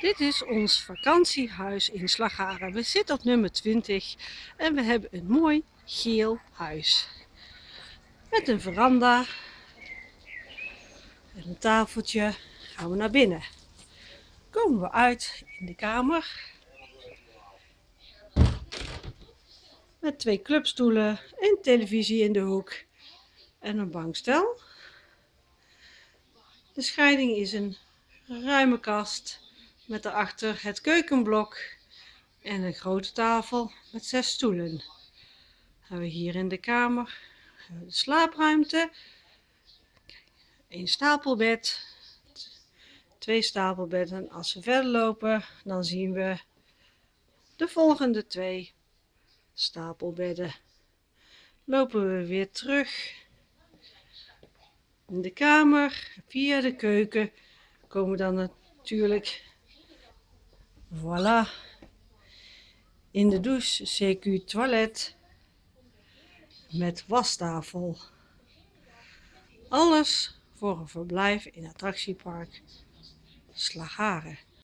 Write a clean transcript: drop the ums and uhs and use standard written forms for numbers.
Dit is ons vakantiehuis in Slagharen. We zitten op nummer 20 en we hebben een mooi geel huis. Met een veranda en een tafeltje gaan we naar binnen. Komen we uit in de kamer. Met twee clubstoelen, een televisie in de hoek en een bankstel. De scheiding is een ruime kast met daarachter het keukenblok en een grote tafel met 6 stoelen. Dan hebben we hier in de kamer de slaapruimte, een stapelbed, 2 stapelbedden. En als we verder lopen, dan zien we de volgende 2 stapelbedden. Lopen we weer terug in de kamer, via de keuken, komen we dan natuurlijk, voilà, in de douche, CQ toilet, met wastafel. Alles voor een verblijf in attractiepark Slagharen.